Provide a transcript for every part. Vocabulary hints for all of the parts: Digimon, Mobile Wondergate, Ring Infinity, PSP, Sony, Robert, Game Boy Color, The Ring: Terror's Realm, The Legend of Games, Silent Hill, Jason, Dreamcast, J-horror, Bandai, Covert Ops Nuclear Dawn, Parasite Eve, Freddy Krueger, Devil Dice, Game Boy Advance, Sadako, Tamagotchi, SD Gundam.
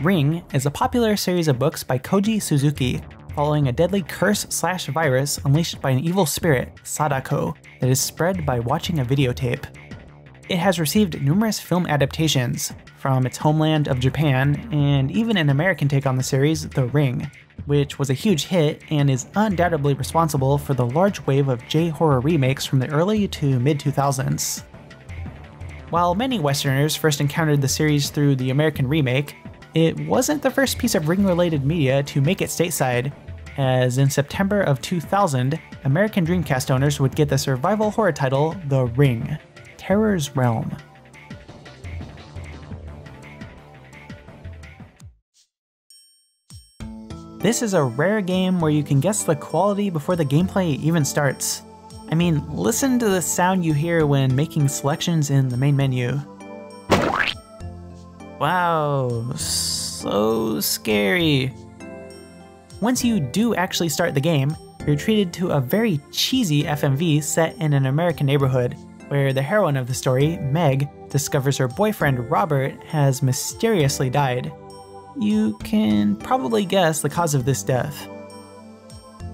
Ring is a popular series of books by Koji Suzuki following a deadly curse/virus unleashed by an evil spirit, Sadako, that is spread by watching a videotape. It has received numerous film adaptations from its homeland of Japan and even an American take on the series, The Ring, which was a huge hit and is undoubtedly responsible for the large wave of J-horror remakes from the early to mid-2000s. While many Westerners first encountered the series through the American remake, it wasn't the first piece of Ring-related media to make it stateside, as in September of 2000, American Dreamcast owners would get the survival horror title The Ring: Terror's Realm. This is a rare game where you can guess the quality before the gameplay even starts. I mean, listen to the sound you hear when making selections in the main menu. Wow, so scary. Once you do actually start the game, you're treated to a very cheesy FMV set in an American neighborhood, where the heroine of the story, Meg, discovers her boyfriend Robert has mysteriously died. You can probably guess the cause of this death.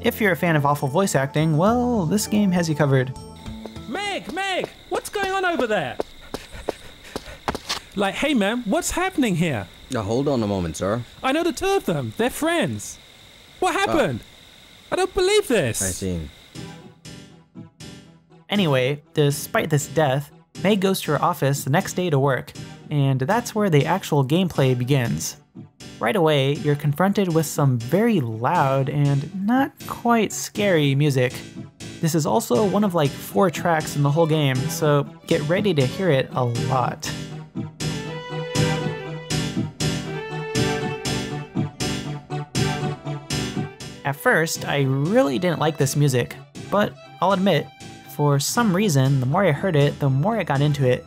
If you're a fan of awful voice acting, well, this game has you covered. Meg! Meg! What's going on over there? Like, hey man, what's happening here? Now hold on a moment, sir. I know the two of them. They're friends. What happened? I don't believe this. I see. Anyway, despite this death, Meg goes to her office the next day to work, and that's where the actual gameplay begins. Right away, you're confronted with some very loud and not quite scary music. This is also one of like 4 tracks in the whole game, so get ready to hear it a lot. At first, I really didn't like this music, but I'll admit, for some reason, the more I heard it, the more I got into it.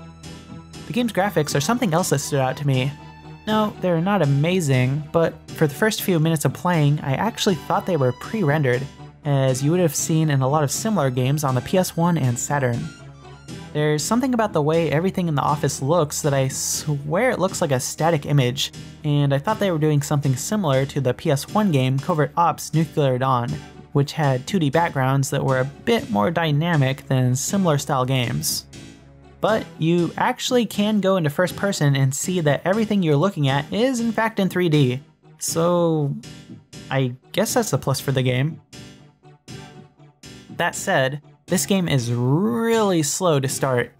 The game's graphics are something else that stood out to me. No, they're not amazing, but for the first few minutes of playing, I actually thought they were pre-rendered, as you would have seen in a lot of similar games on the PS1 and Saturn. There's something about the way everything in the office looks that I swear it looks like a static image, and I thought they were doing something similar to the PS1 game Covert Ops Nuclear Dawn, which had 2D backgrounds that were a bit more dynamic than similar style games. But you actually can go into first person and see that everything you're looking at is in fact in 3D. So I guess that's a plus for the game. That said, this game is really slow to start.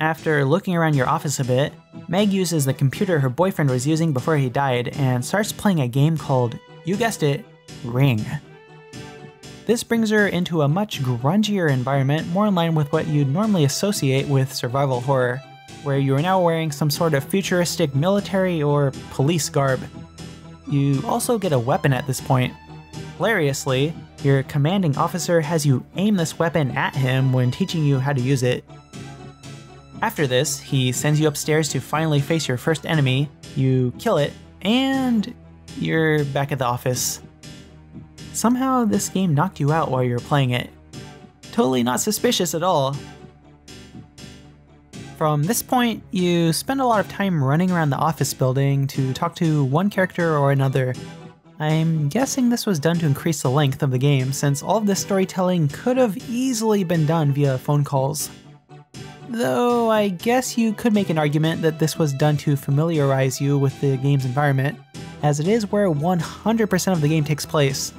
After looking around your office a bit, Meg uses the computer her boyfriend was using before he died and starts playing a game called, you guessed it, Ring. This brings her into a much grungier environment, more in line with what you'd normally associate with survival horror, where you are now wearing some sort of futuristic military or police garb. You also get a weapon at this point. Hilariously, your commanding officer has you aim this weapon at him when teaching you how to use it. After this, he sends you upstairs to finally face your first enemy, you kill it, and you're back at the office. Somehow this game knocked you out while you were playing it. Totally not suspicious at all. From this point, you spend a lot of time running around the office building to talk to one character or another. I'm guessing this was done to increase the length of the game, since all of this storytelling could have easily been done via phone calls. Though I guess you could make an argument that this was done to familiarize you with the game's environment, as it is where 100% of the game takes place.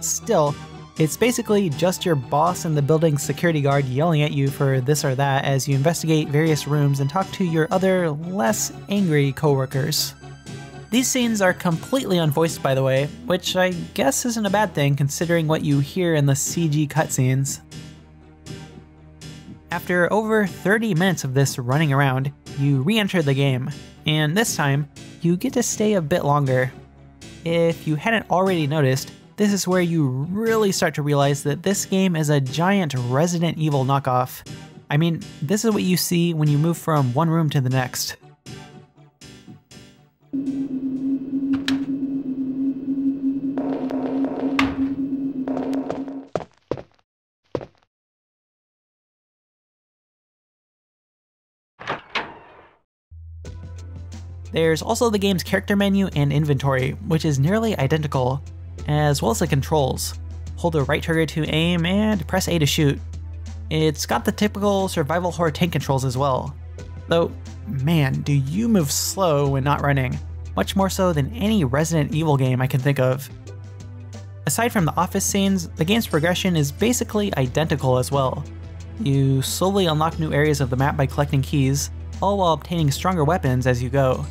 Still, it's basically just your boss and the building's security guard yelling at you for this or that as you investigate various rooms and talk to your other, less angry coworkers. These scenes are completely unvoiced, by the way, which I guess isn't a bad thing considering what you hear in the CG cutscenes. After over 30 minutes of this running around, you re-enter the game, and this time, you get to stay a bit longer. If you hadn't already noticed, this is where you really start to realize that this game is a giant Resident Evil knockoff. I mean, this is what you see when you move from one room to the next. There's also the game's character menu and inventory, which is nearly identical, as well as the controls. Hold the right trigger to aim and press A to shoot. It's got the typical survival horror tank controls as well. Though, man, do you move slow when not running, much more so than any Resident Evil game I can think of. Aside from the office scenes, the game's progression is basically identical as well. You slowly unlock new areas of the map by collecting keys, all while obtaining stronger weapons as you go.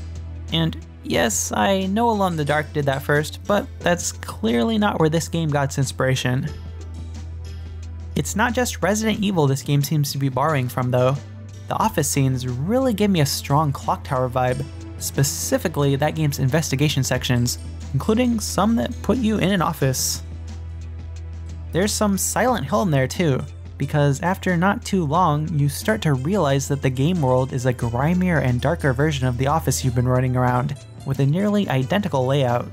And yes, I know Alone in the Dark did that first, but that's clearly not where this game got its inspiration. It's not just Resident Evil this game seems to be borrowing from though. The office scenes really give me a strong Clock Tower vibe, specifically that game's investigation sections, including some that put you in an office. There's some Silent Hill in there too, because after not too long, you start to realize that the game world is a grimier and darker version of the office you've been running around, with a nearly identical layout.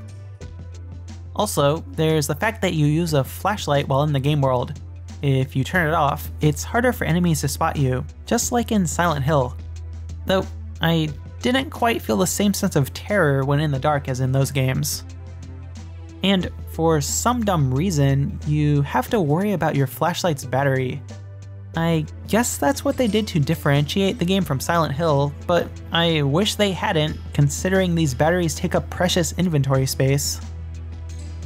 Also, there's the fact that you use a flashlight while in the game world. If you turn it off, it's harder for enemies to spot you, just like in Silent Hill. Though, I didn't quite feel the same sense of terror when in the dark as in those games. And for some dumb reason, you have to worry about your flashlight's battery. I guess that's what they did to differentiate the game from Silent Hill, but I wish they hadn't, considering these batteries take up precious inventory space.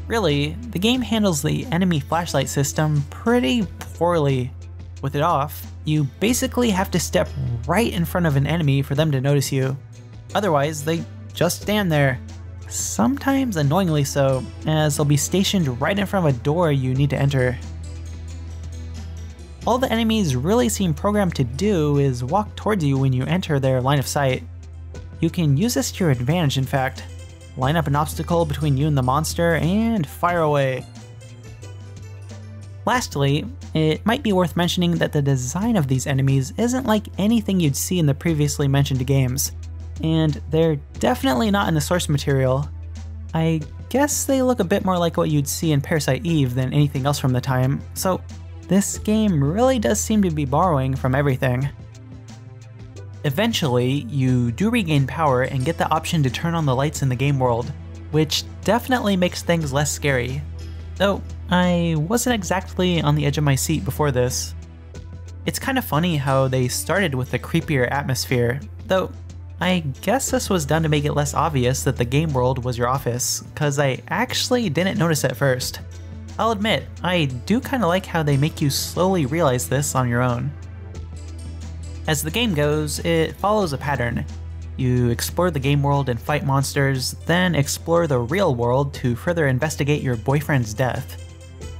Really, the game handles the enemy flashlight system pretty poorly. With it off, you basically have to step right in front of an enemy for them to notice you. Otherwise, they just stand there. Sometimes annoyingly so, as they'll be stationed right in front of a door you need to enter. All the enemies really seem programmed to do is walk towards you when you enter their line of sight. You can use this to your advantage in fact. Line up an obstacle between you and the monster and fire away. Lastly, it might be worth mentioning that the design of these enemies isn't like anything you'd see in the previously mentioned games. And they're definitely not in the source material. I guess they look a bit more like what you'd see in Parasite Eve than anything else from the time, so this game really does seem to be borrowing from everything. Eventually, you do regain power and get the option to turn on the lights in the game world, which definitely makes things less scary. Though, I wasn't exactly on the edge of my seat before this. It's kind of funny how they started with the creepier atmosphere, though I guess this was done to make it less obvious that the game world was your office, cause I actually didn't notice at first. I'll admit, I do kinda like how they make you slowly realize this on your own. As the game goes, it follows a pattern. You explore the game world and fight monsters, then explore the real world to further investigate your boyfriend's death.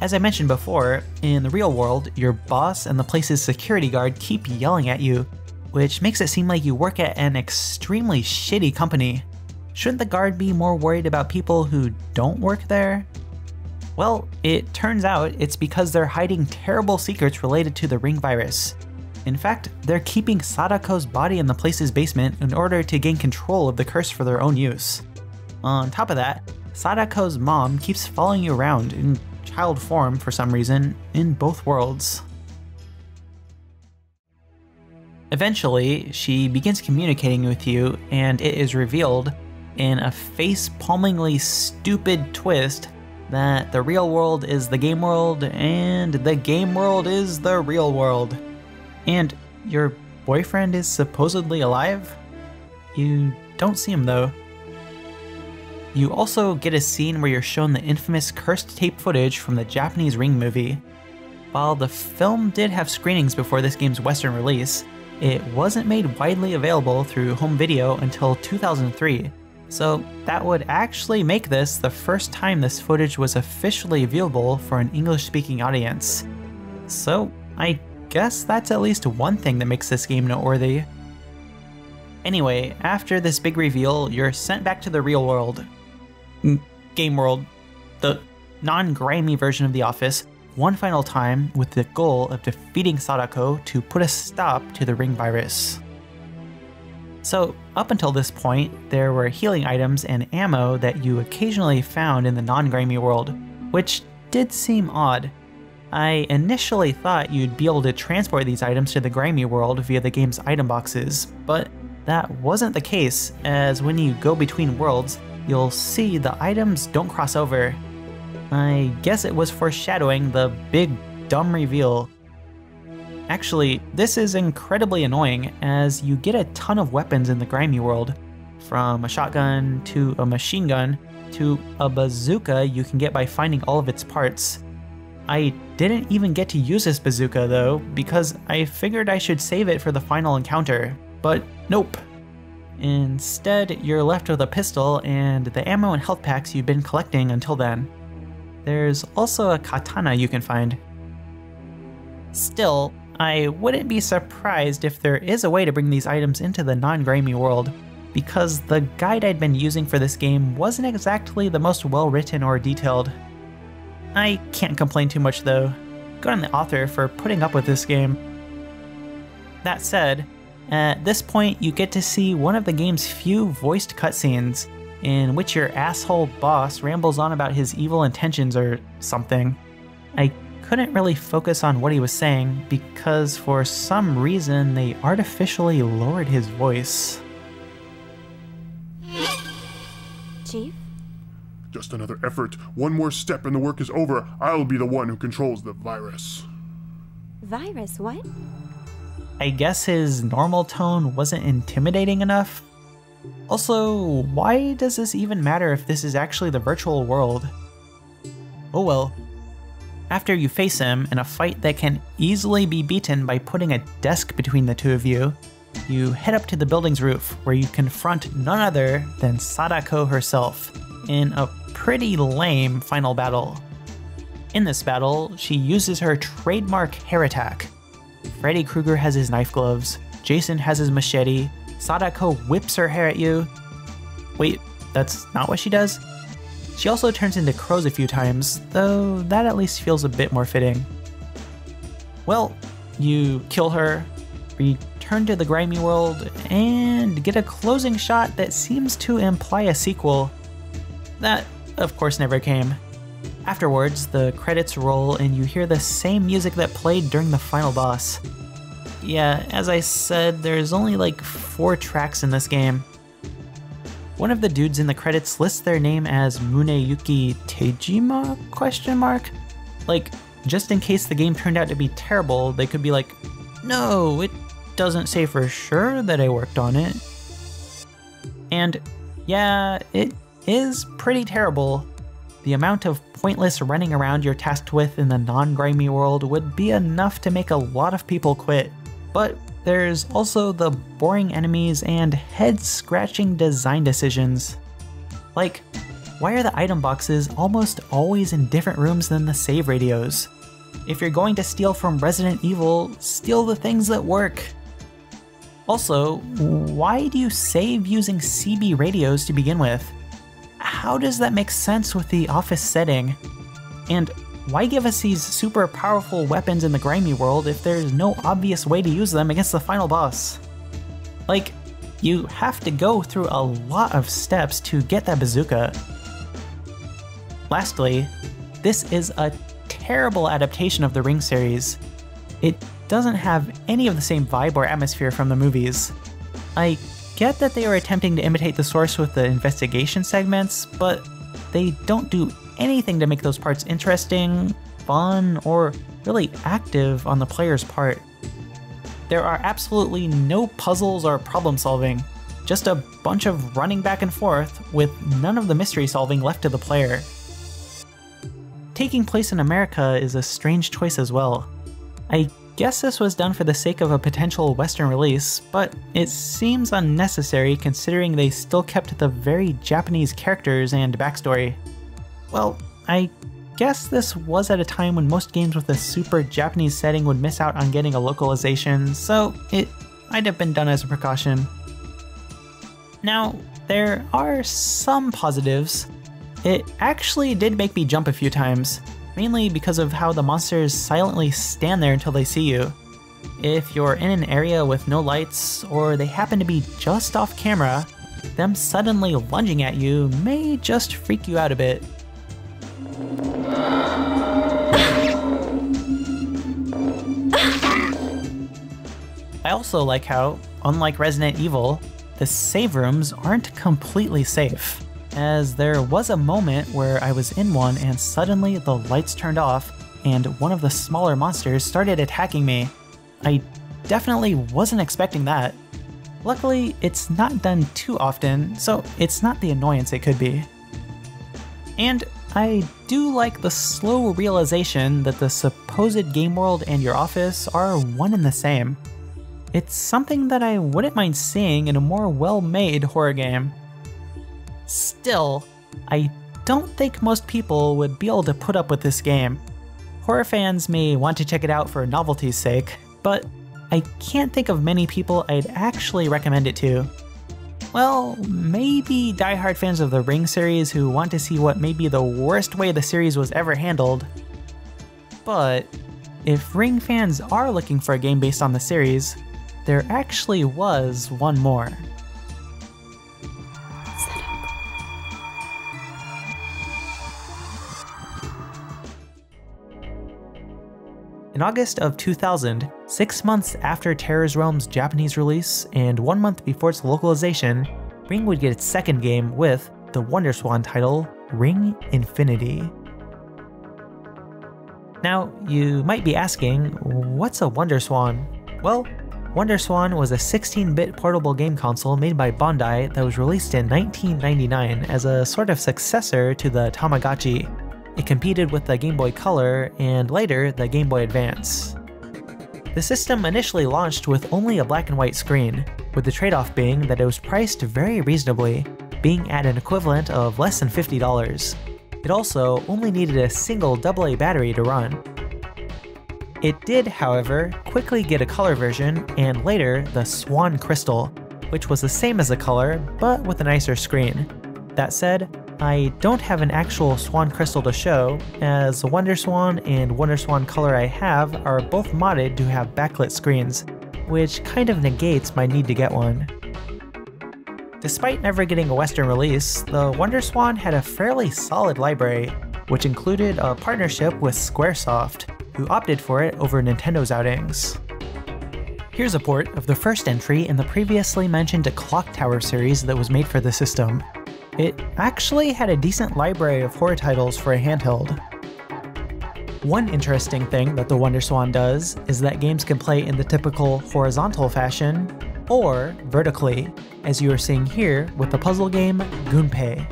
As I mentioned before, in the real world, your boss and the place's security guard keep yelling at you, which makes it seem like you work at an extremely shitty company. Shouldn't the guard be more worried about people who don't work there? Well, it turns out it's because they're hiding terrible secrets related to the Ring virus. In fact, they're keeping Sadako's body in the place's basement in order to gain control of the curse for their own use. On top of that, Sadako's mom keeps following you around in child form for some reason in both worlds. Eventually, she begins communicating with you, and it is revealed, in a face-palmingly stupid twist, that the real world is the game world, and the game world is the real world. And your boyfriend is supposedly alive? You don't see him though. You also get a scene where you're shown the infamous cursed tape footage from the Japanese Ring movie. While the film did have screenings before this game's Western release, it wasn't made widely available through home video until 2003, so that would actually make this the first time this footage was officially viewable for an English-speaking audience. So I guess that's at least one thing that makes this game noteworthy. Anyway, after this big reveal, you're sent back to the real world. Game world. The non-grimy version of the office. One final time with the goal of defeating Sadako to put a stop to the Ring virus. So up until this point, there were healing items and ammo that you occasionally found in the non-grimy world, which did seem odd. I initially thought you'd be able to transport these items to the grimy world via the game's item boxes, but That wasn't the case, as when you go between worlds, you'll see the items don't cross over. I guess it was foreshadowing the big dumb reveal. Actually, this is incredibly annoying as you get a ton of weapons in the grimy world. From a shotgun, to a machine gun, to a bazooka you can get by finding all of its parts. I didn't even get to use this bazooka though, because I figured I should save it for the final encounter, but nope. Instead, you're left with a pistol and the ammo and health packs you've been collecting until then. There's also a katana you can find. Still, I wouldn't be surprised if there is a way to bring these items into the non-grimy world, because the guide I'd been using for this game wasn't exactly the most well-written or detailed. I can't complain too much though. Good on the author for putting up with this game. That said, at this point you get to see one of the game's few voiced cutscenes, in which your asshole boss rambles on about his evil intentions or something. I couldn't really focus on what he was saying because for some reason they artificially lowered his voice. Chief? Just another effort. One more step and the work is over. I'll be the one who controls the virus. Virus what? I guess his normal tone wasn't intimidating enough. Also, why does this even matter if this is actually the virtual world? Oh well. After you face him in a fight that can easily be beaten by putting a desk between the two of you, you head up to the building's roof where you confront none other than Sadako herself in a pretty lame final battle. In this battle, she uses her trademark hair attack. Freddy Krueger has his knife gloves, Jason has his machete, Sadako whips her hair at you. Wait, that's not what she does? She also turns into crows a few times, though that at least feels a bit more fitting. Well, you kill her, return to the grimy world, and get a closing shot that seems to imply a sequel. That, of course, never came. Afterwards, the credits roll and you hear the same music that played during the final boss. Yeah, as I said, there's only like 4 tracks in this game. One of the dudes in the credits lists their name as Muneyuki Tejima? Like, just in case the game turned out to be terrible, they could be like, no, it doesn't say for sure that I worked on it. And yeah, it is pretty terrible. The amount of pointless running around you're tasked with in the non-grimy world would be enough to make a lot of people quit, but there's also the boring enemies and head-scratching design decisions. Like, why are the item boxes almost always in different rooms than the save radios? If you're going to steal from Resident Evil, steal the things that work. Also, why do you save using CB radios to begin with? How does that make sense with the office setting? And why give us these super powerful weapons in the grimy world if there's no obvious way to use them against the final boss? Like, you have to go through a lot of steps to get that bazooka. Lastly, this is a terrible adaptation of the Ring series. It doesn't have any of the same vibe or atmosphere from the movies. I get that they were attempting to imitate the source with the investigation segments, but they don't do anything to make those parts interesting, fun, or really active on the player's part. There are absolutely no puzzles or problem solving, just a bunch of running back and forth with none of the mystery solving left to the player. Taking place in America is a strange choice as well. I guess this was done for the sake of a potential Western release, but it seems unnecessary considering they still kept the very Japanese characters and backstory. Well, I guess this was at a time when most games with a super Japanese setting would miss out on getting a localization, so it might have been done as a precaution. Now, there are some positives. It actually did make me jump a few times, mainly because of how the monsters silently stand there until they see you. If you're in an area with no lights, or they happen to be just off camera, them suddenly lunging at you may just freak you out a bit. I also like how, unlike Resident Evil, the save rooms aren't completely safe, as there was a moment where I was in one and suddenly the lights turned off and one of the smaller monsters started attacking me. I definitely wasn't expecting that. Luckily, it's not done too often, so it's not the annoyance it could be. And I do like the slow realization that the supposed game world and your office are one and the same. It's something that I wouldn't mind seeing in a more well-made horror game. Still, I don't think most people would be able to put up with this game. Horror fans may want to check it out for novelty's sake, but I can't think of many people I'd actually recommend it to. Well, maybe diehard fans of the Ring series who want to see what may be the worst way the series was ever handled. But if Ring fans are looking for a game based on the series, there actually was one more. In August of 2000, 6 months after Terror's Realm's Japanese release and 1 month before its localization, Ring would get its second game with the WonderSwan title, Ring Infinity. Now, you might be asking, what's a WonderSwan? Well, WonderSwan was a 16-bit portable game console made by Bandai that was released in 1999 as a sort of successor to the Tamagotchi. It competed with the Game Boy Color and later the Game Boy Advance. The system initially launched with only a black and white screen, with the trade-off being that it was priced very reasonably, being at an equivalent of less than $50. It also only needed a single AA battery to run. It did, however, quickly get a color version and later the Swan Crystal, which was the same as the color but with a nicer screen. That said, I don't have an actual Swan Crystal to show, as the WonderSwan and WonderSwan Color I have are both modded to have backlit screens, which kind of negates my need to get one. Despite never getting a Western release, the WonderSwan had a fairly solid library, which included a partnership with Squaresoft, who opted for it over Nintendo's outings. Here's a port of the first entry in the previously mentioned Clock Tower series that was made for the system. It actually had a decent library of horror titles for a handheld. One interesting thing that the WonderSwan does is that games can play in the typical horizontal fashion or vertically, as you are seeing here with the puzzle game Gunpei.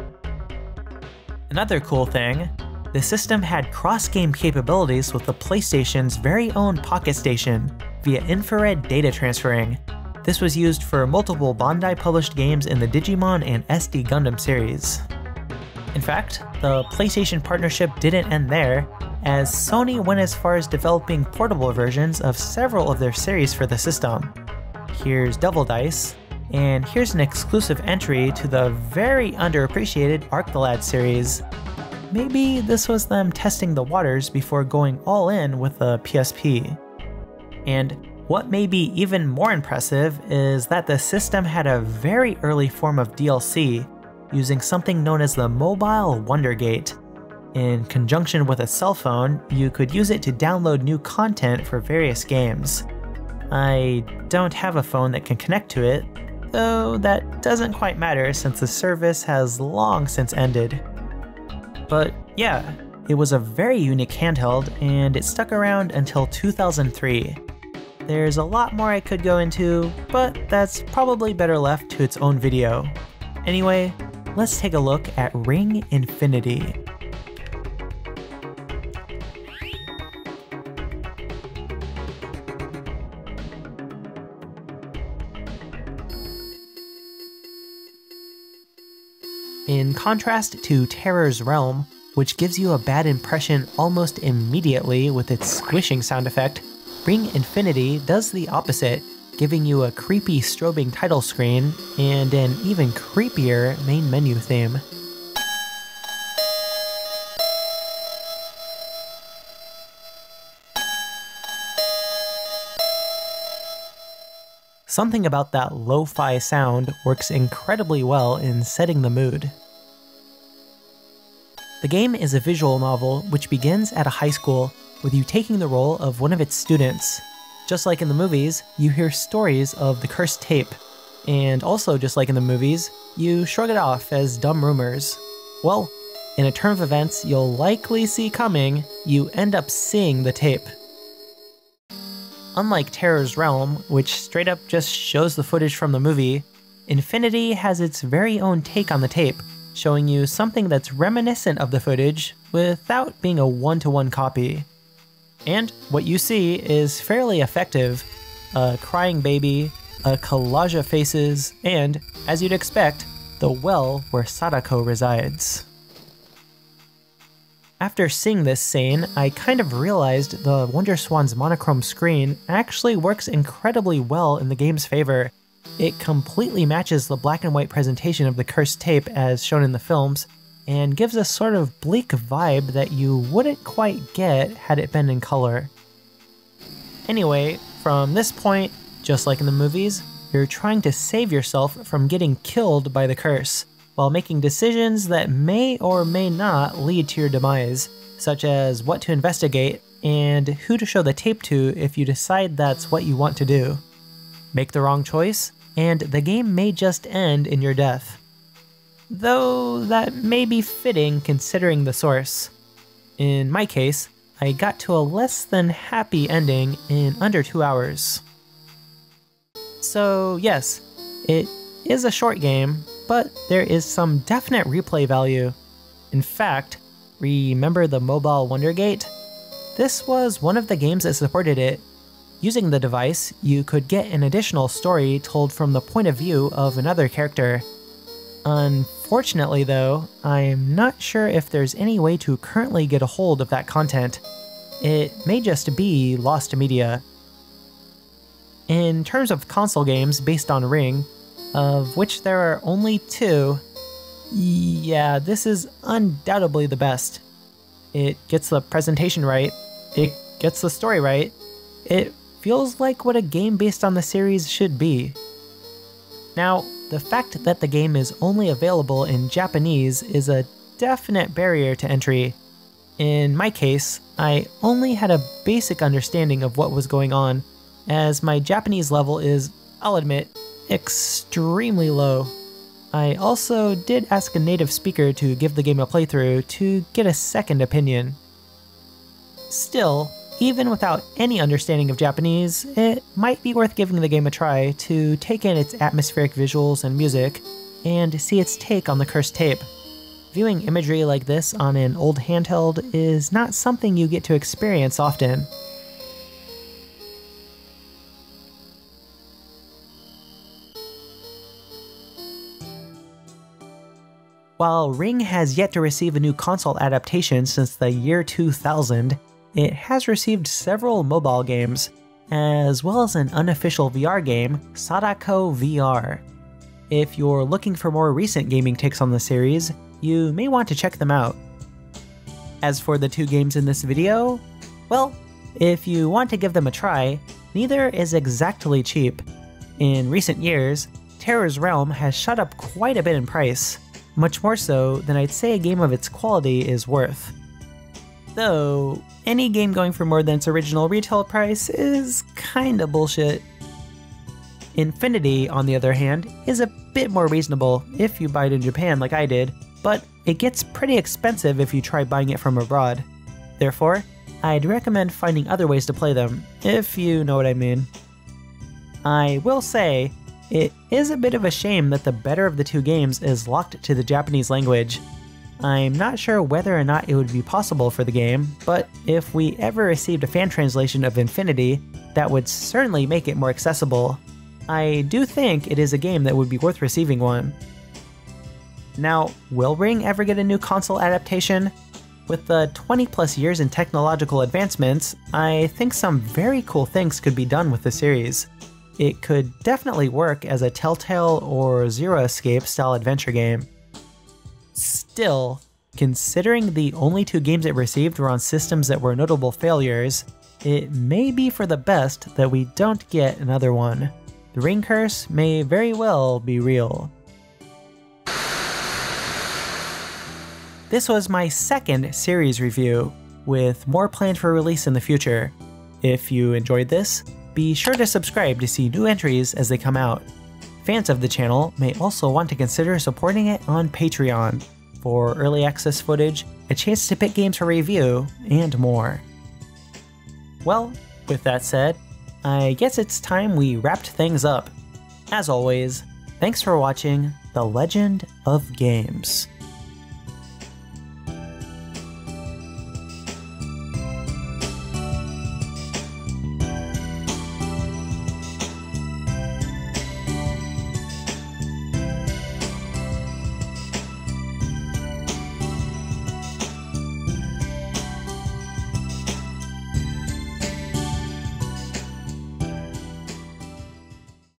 Another cool thing, the system had cross-game capabilities with the PlayStation's very own Pocket Station via infrared data transferring. This was used for multiple Bandai-published games in the Digimon and SD Gundam series. In fact, the PlayStation partnership didn't end there, as Sony went as far as developing portable versions of several of their series for the system. Here's Devil Dice, and here's an exclusive entry to the very underappreciated Arc the Lad series. Maybe this was them testing the waters before going all in with the PSP. And what may be even more impressive is that the system had a very early form of DLC, using something known as the Mobile Wondergate. In conjunction with a cell phone, you could use it to download new content for various games. I don't have a phone that can connect to it, though that doesn't quite matter since the service has long since ended. But yeah, it was a very unique handheld and it stuck around until 2003. There's a lot more I could go into, but that's probably better left to its own video. Anyway, let's take a look at Ring Infinity. In contrast to Terror's Realm, which gives you a bad impression almost immediately with its squishing sound effect, Ring Infinity does the opposite, giving you a creepy strobing title screen and an even creepier main menu theme. Something about that lo-fi sound works incredibly well in setting the mood. The game is a visual novel which begins at a high school, with you taking the role of one of its students. Just like in the movies, you hear stories of the cursed tape. And also, just like in the movies, you shrug it off as dumb rumors. Well, in a turn of events you'll likely see coming, you end up seeing the tape. Unlike Terror's Realm, which straight up just shows the footage from the movie, Infinity has its very own take on the tape, showing you something that's reminiscent of the footage without being a one-to-one copy. And what you see is fairly effective: a crying baby, a collage of faces, and, as you'd expect, the well where Sadako resides. After seeing this scene, I kind of realized the WonderSwan's monochrome screen actually works incredibly well in the game's favor. It completely matches the black and white presentation of the cursed tape as shown in the films, and gives a sort of bleak vibe that you wouldn't quite get had it been in color. Anyway, from this point, just like in the movies, you're trying to save yourself from getting killed by the curse, while making decisions that may or may not lead to your demise, such as what to investigate and who to show the tape to if you decide that's what you want to do. Make the wrong choice, and the game may just end in your death. Though that may be fitting considering the source. In my case, I got to a less than happy ending in under 2 hours. So yes, it is a short game, but there is some definite replay value. In fact, remember the Mobile Wondergate? This was one of the games that supported it. Using the device, you could get an additional story told from the point of view of another character. Unfortunately though, I'm not sure if there's any way to currently get a hold of that content. It may just be lost media. In terms of console games based on Ring, of which there are only 2, yeah, this is undoubtedly the best. It gets the presentation right, it gets the story right, it feels like what a game based on the series should be. Now, the fact that the game is only available in Japanese is a definite barrier to entry. In my case, I only had a basic understanding of what was going on, as my Japanese level is, I'll admit, extremely low. I also did ask a native speaker to give the game a playthrough to get a second opinion. Still, even without any understanding of Japanese, it might be worth giving the game a try to take in its atmospheric visuals and music, and see its take on the cursed tape. Viewing imagery like this on an old handheld is not something you get to experience often. While Ring has yet to receive a new console adaptation since the year 2000, it has received several mobile games, as well as an unofficial VR game, Sadako VR. If you're looking for more recent gaming takes on the series, you may want to check them out. As for the 2 games in this video, well, if you want to give them a try, neither is exactly cheap. In recent years, Terror's Realm has shot up quite a bit in price, much more so than I'd say a game of its quality is worth. Though, any game going for more than its original retail price is kinda bullshit. Infinity, on the other hand, is a bit more reasonable if you buy it in Japan like I did, but it gets pretty expensive if you try buying it from abroad. Therefore, I'd recommend finding other ways to play them, if you know what I mean. I will say, it is a bit of a shame that the better of the 2 games is locked to the Japanese language. I'm not sure whether or not it would be possible for the game, but if we ever received a fan translation of Infinity, that would certainly make it more accessible. I do think it is a game that would be worth receiving one. Now, will Ring ever get a new console adaptation? With the 20-plus years in technological advancements, I think some very cool things could be done with the series. It could definitely work as a Telltale or Zero Escape style adventure game. Still, considering the only 2 games it received were on systems that were notable failures, it may be for the best that we don't get another one. The Ring curse may very well be real. This was my 2nd series review, with more planned for release in the future. If you enjoyed this, be sure to subscribe to see new entries as they come out. Fans of the channel may also want to consider supporting it on Patreon for early access footage, a chance to pick games for review, and more. Well, with that said, I guess it's time we wrapped things up. As always, thanks for watching The Legend of Games.